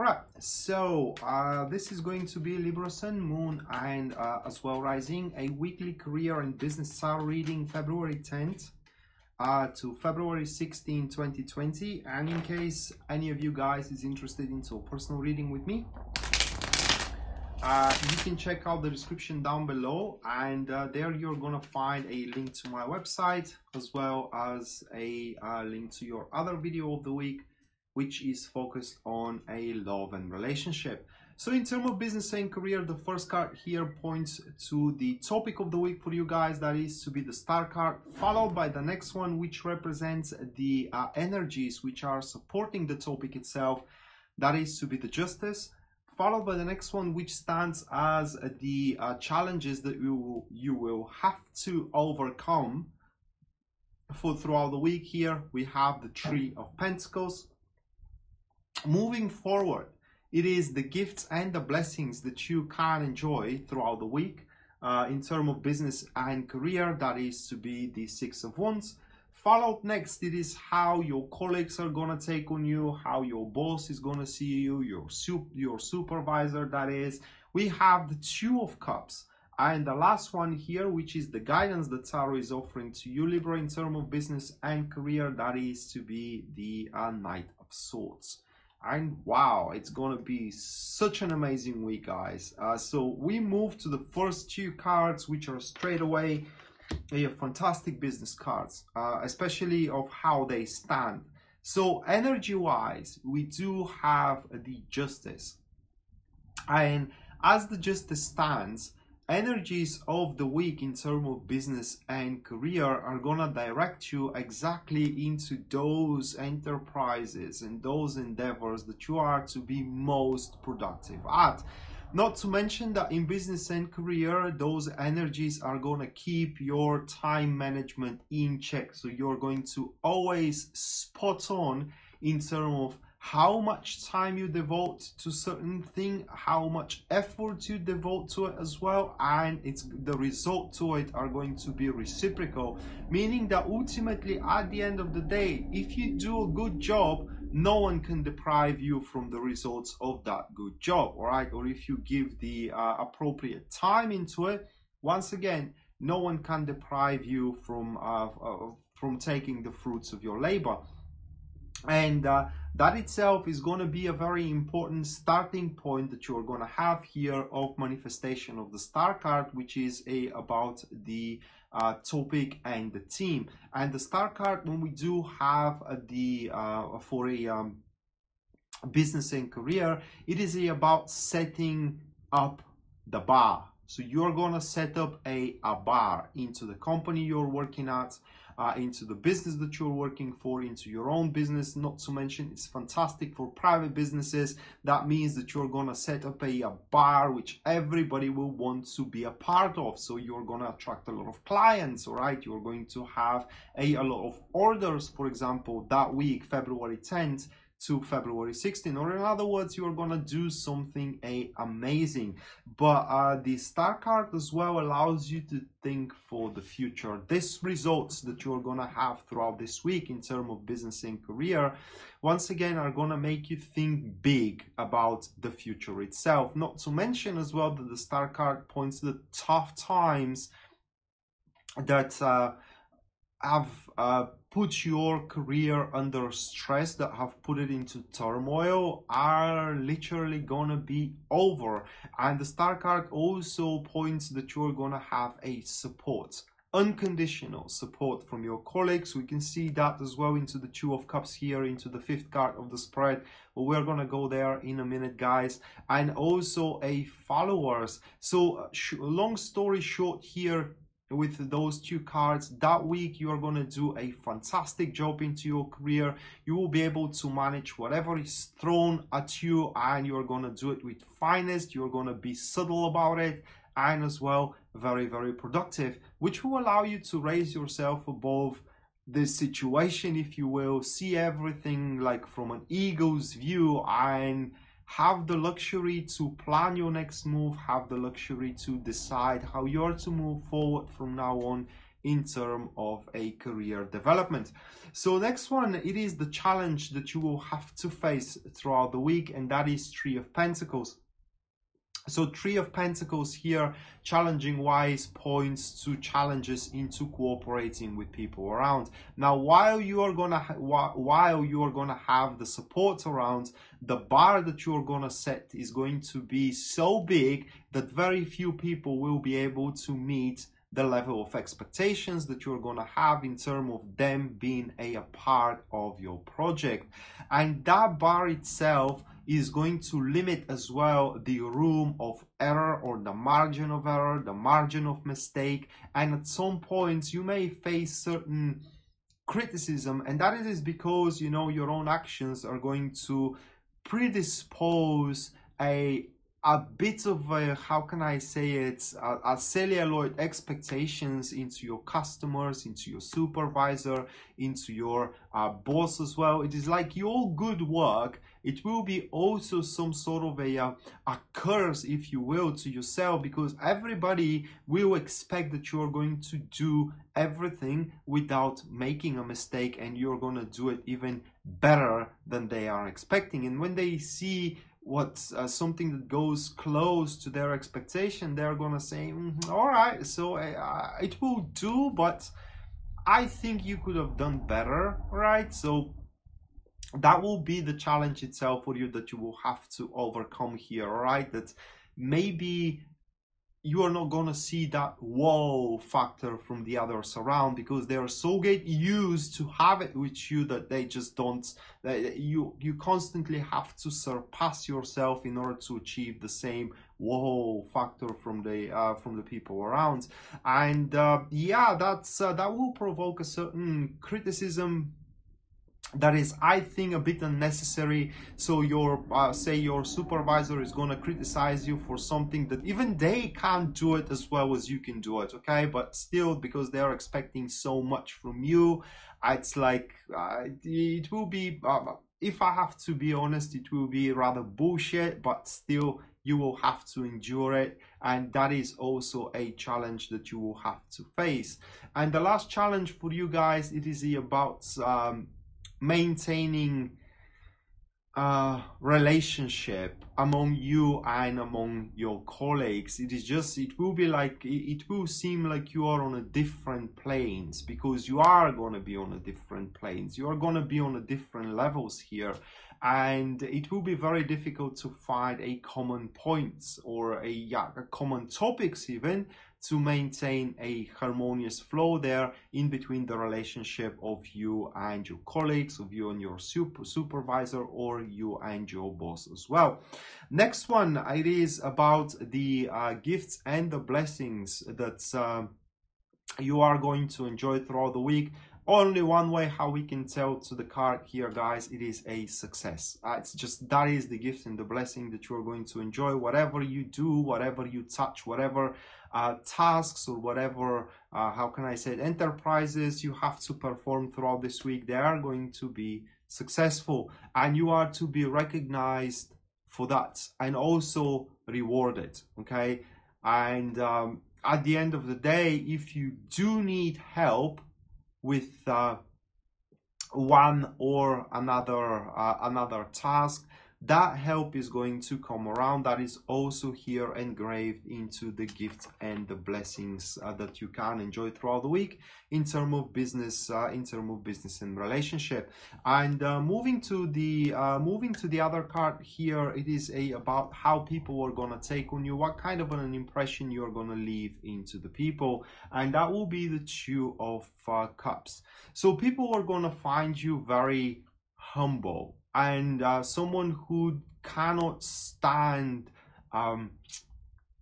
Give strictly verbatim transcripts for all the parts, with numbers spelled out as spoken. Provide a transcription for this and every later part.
Alright, so uh, this is going to be Libra Sun, Moon and uh, as well Rising, a weekly career and business star reading February tenth uh, to February sixteenth twenty twenty. And in case any of you guys is interested into a personal reading with me, uh, you can check out the description down below, and uh, there you're gonna find a link to my website as well as a uh, link to your other video of the week, which is focused on a love and relationship. So in terms of business and career, the first card here points to the topic of the week for you guys, that is to be the star card, followed by the next one, which represents the uh, energies which are supporting the topic itself, that is to be the justice, followed by the next one, which stands as the uh, challenges that you will, you will have to overcome for throughout the week. Here we have the Three of Pentacles. Moving forward, it is the gifts and the blessings that you can enjoy throughout the week. Uh, in terms of business and career, that is to be the Six of Wands. Followed next, it is how your colleagues are going to take on you, how your boss is going to see you, your, sup your supervisor, that is. We have the Two of Cups. And the last one here, which is the guidance that Tarot is offering to you, Libra, in terms of business and career, that is to be the uh, Knight of Swords. And wow, it's gonna be such an amazing week, guys. Uh, so we move to the first two cards, which are straight away uh, fantastic business cards, uh, especially of how they stand. So energy wise, we do have the Justice, and as the Justice stands, energies of the week in terms of business and career are gonna direct you exactly into those enterprises and those endeavors that you are to be most productive at. Not to mention that in business and career, those energies are gonna keep your time management in check. So you're going to always spot on in terms of how much time you devote to certain thing, how much effort you devote to it as well, and it's the result to it are going to be reciprocal, meaning that ultimately at the end of the day, if you do a good job, no one can deprive you from the results of that good job. All right, or if you give the uh, appropriate time into it, once again, no one can deprive you from uh, uh, from taking the fruits of your labor. And uh, that itself is going to be a very important starting point that you're going to have here of manifestation of the star card, which is a about the uh, topic and the team. And the star card, when we do have the uh, for a um, business and career, it is a about setting up the bar. So you're going to set up a, a bar into the company you're working at, Uh, into the business that you're working for, into your own business. Not to mention, it's fantastic for private businesses. That means that you're gonna set up a, a bar which everybody will want to be a part of. So you're gonna attract a lot of clients, all right? You're going to have a, a lot of orders, for example, that week, February tenth to February sixteenth, or in other words, you're gonna do something a, amazing. But uh, the star card as well allows you to think for the future. This results that you're gonna have throughout this week in terms of business and career, once again, are gonna make you think big about the future itself. Not to mention as well that the star card points to the tough times that uh, have uh, put your career under stress, that have put it into turmoil, are literally gonna be over. And the star card also points that you're gonna have a support, unconditional support from your colleagues. We can see that as well into the Two of Cups here, into the fifth card of the spread, but we're gonna go there in a minute, guys. And also a followers. So long story short here, with those two cards, that week you are going to do a fantastic job into your career. You will be able to manage whatever is thrown at you, and you're going to do it with finest. You're going to be subtle about it, and as well very very productive, which will allow you to raise yourself above the situation, if you will. See everything like from an ego's view, and have the luxury to plan your next move, have the luxury to decide how you're to move forward from now on in terms of a career development. So next one, it is the challenge that you will have to face throughout the week, and that is Three of Pentacles. So Three of Pentacles here, challenging wise, points to challenges into cooperating with people around. Now, while you are gonna while you are gonna have the support around, the bar that you are gonna set is going to be so big that very few people will be able to meet the level of expectations that you're gonna have in terms of them being a, a part of your project. And that bar itself is going to limit as well the room of error, or the margin of error, the margin of mistake. And at some points you may face certain criticism, and that is because, you know, your own actions are going to predispose a a bit of a, how can I say it, a, a celluloid expectations into your customers, into your supervisor, into your uh, boss as well. It is like your good work, it will be also some sort of a, a, a curse, if you will, to yourself, because everybody will expect that you're going to do everything without making a mistake, and you're going to do it even better than they are expecting. And when they see what's uh, something that goes close to their expectation, they're gonna say, mm, all right, so uh, it will do, but I think you could have done better, right? So that will be the challenge itself for you that you will have to overcome here, all right? That maybe you are not gonna see that wow factor from the others around, because they are so get used to have it with you that they just don't, that you you constantly have to surpass yourself in order to achieve the same wow factor from the uh, from the people around. And uh, yeah, that's uh, that will provoke a certain criticism that is, I think, a bit unnecessary. So your uh, say your supervisor is gonna criticize you for something that even they can't do it as well as you can do it, okay? But still, because they're expecting so much from you, it's like uh, it will be uh, if I have to be honest, it will be rather bullshit, but still you will have to endure it, and that is also a challenge that you will have to face. And the last challenge for you guys, it is about um maintaining uh relationship among you and among your colleagues. It is just, it will be like, it will seem like you are on a different planes, because you are going to be on a different planes, you are going to be on a different levels here, and it will be very difficult to find a common point or a, yeah, a common topics even, to maintain a harmonious flow there in between the relationship of you and your colleagues, of you and your super supervisor, or you and your boss as well. Next one, it is about the uh, gifts and the blessings that uh, you are going to enjoy throughout the week. Only one way how we can tell to the card here, guys, it is a success. Uh, it's just, that is the gift and the blessing that you're going to enjoy. Whatever you do, whatever you touch, whatever uh, tasks or whatever, uh, how can I say it, enterprises you have to perform throughout this week, they are going to be successful, and you are to be recognized for that and also rewarded, okay? And um, at the end of the day, if you do need help with uh, one or another uh, another task, that help is going to come around. That is also here engraved into the gifts and the blessings uh, that you can enjoy throughout the week in terms of business, uh, in terms of business and relationship. And uh, moving to the uh, moving to the other card here, it is a about how people are gonna take on you, what kind of an impression you're gonna leave into the people, and that will be the Two of uh, Cups. So people are gonna find you very humble, and uh, someone who cannot stand um,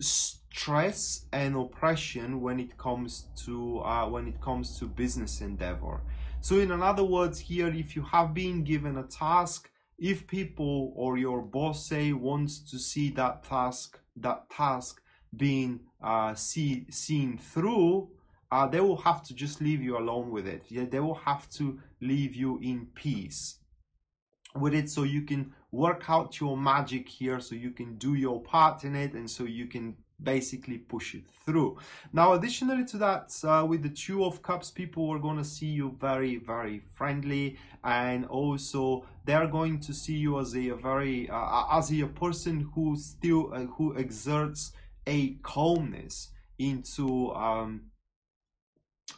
stress and oppression when it comes to uh, when it comes to business endeavor. So in other words here, if you have been given a task, if people or your boss say wants to see that task that task being uh, see, seen through, uh, they will have to just leave you alone with it. Yeah, they will have to leave you in peace with it, so you can work out your magic here, so you can do your part in it, and so you can basically push it through. Now, additionally to that, uh, with the Two of Cups, people are going to see you very, very friendly, and also they're going to see you as a very uh, as a person who still uh, who exerts a calmness into um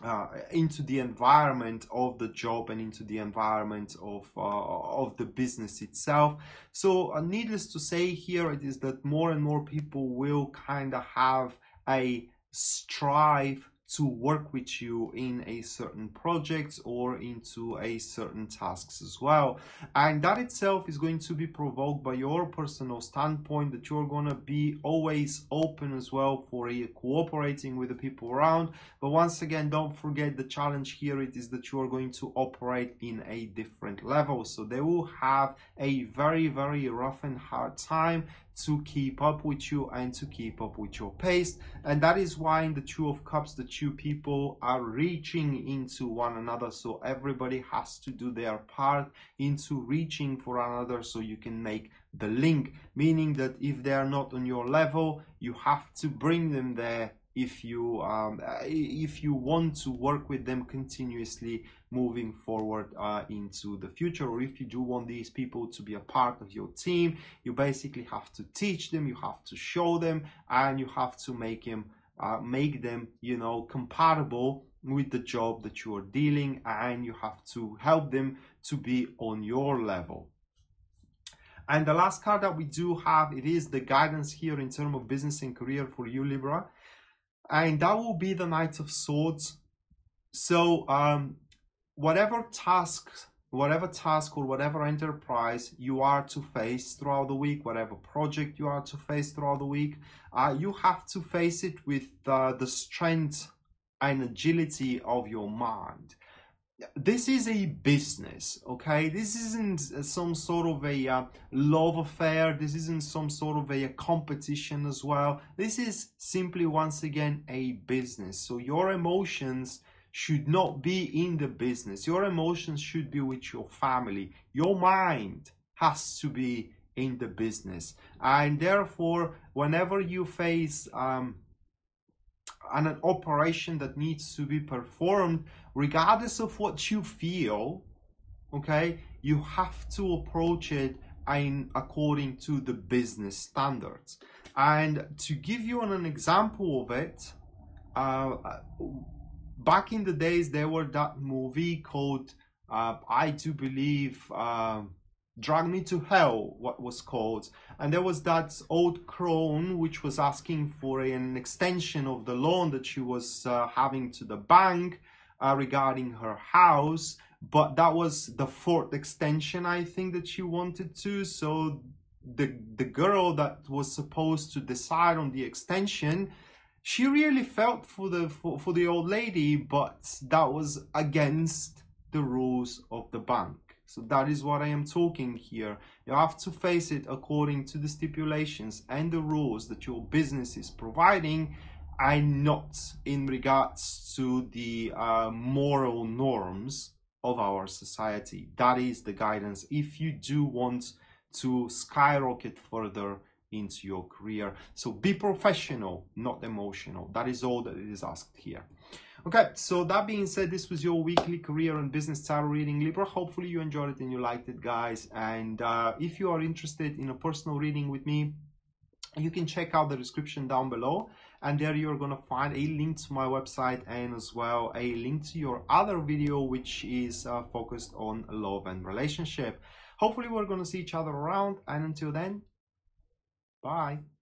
uh into the environment of the job and into the environment of uh, of the business itself. So uh, needless to say, here it is that more and more people will kind of have a strive to work with you in a certain project or into a certain tasks as well, and that itself is going to be provoked by your personal standpoint, that you're gonna be always open as well for a cooperating with the people around. But once again, don't forget the challenge here, it is that you're going to operate in a different level, so they will have a very, very rough and hard time to keep up with you and to keep up with your pace. And that is why in the Two of Cups, the two people are reaching into one another, so everybody has to do their part into reaching for another so you can make the link, meaning that if they are not on your level, you have to bring them there if you um, if you want to work with them continuously moving forward uh, into the future. Or if you do want these people to be a part of your team, you basically have to teach them, you have to show them, and you have to make them uh, make them you know compatible with the job that you are dealing, and you have to help them to be on your level. And the last card that we do have, it is the guidance here in terms of business and career for you, Libra, and that will be the Knight of Swords. So um whatever task whatever task or whatever enterprise you are to face throughout the week, whatever project you are to face throughout the week, uh, you have to face it with uh, the strength and agility of your mind. This is a business, okay? This isn't some sort of a uh, love affair. This isn't some sort of a, a competition as well. This is simply, once again, a business. So your emotions should not be in the business. Your emotions should be with your family. Your mind has to be in the business. And therefore, whenever you face um and an operation that needs to be performed, regardless of what you feel, okay, you have to approach it in according to the business standards. And to give you an, an example of it, uh, back in the days there were that movie called uh, I do believe uh, Drag Me to Hell, what was called, and there was that old crone which was asking for an extension of the loan that she was uh, having to the bank uh, regarding her house, but that was the fourth extension, I think, that she wanted to. So the the girl that was supposed to decide on the extension, she really felt for the for, for the old lady, but that was against the rules of the bank. So that is what I am talking here. You have to face it according to the stipulations and the rules that your business is providing, and not in regards to the uh, moral norms of our society. That is the guidance if you do want to skyrocket further into your career. So be professional, not emotional. That is all that is asked here. Okay, so that being said, this was your weekly career and business tarot reading, Libra. Hopefully you enjoyed it and you liked it, guys. And uh, if you are interested in a personal reading with me, you can check out the description down below, and there you're gonna find a link to my website and as well a link to your other video, which is uh, focused on love and relationship. Hopefully we're gonna see each other around, and until then, bye.